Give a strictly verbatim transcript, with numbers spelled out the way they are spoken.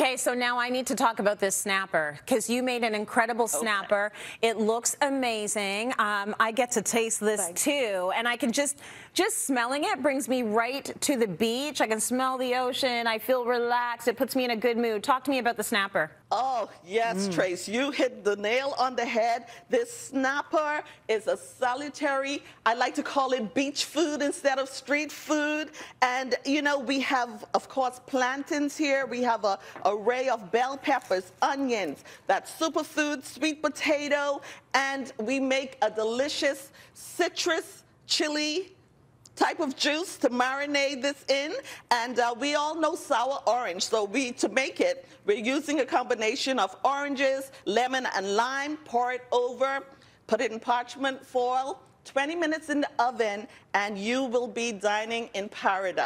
Okay, so now I need to talk about this snapper, because you made an incredible snapper. Okay. It looks amazing. Um, I get to taste this Thanks. too, and I can just, just smelling it brings me right to the beach. I can smell the ocean. I feel relaxed. It puts me in a good mood. Talk to me about the snapper. Oh, yes, mm. Trace, you hit the nail on the head. This snapper is a solitary, I like to call it beach food instead of street food. And, you know, we have, of course, plantains here. We have a array of bell peppers, onions, that superfood, sweet potato, and we make a delicious citrus chili type of juice to marinate this in. And uh, we all know sour orange, so we to make it, we're using a combination of oranges, lemon, and lime. Pour it over, put it in parchment foil, twenty minutes in the oven, and you will be dining in paradise.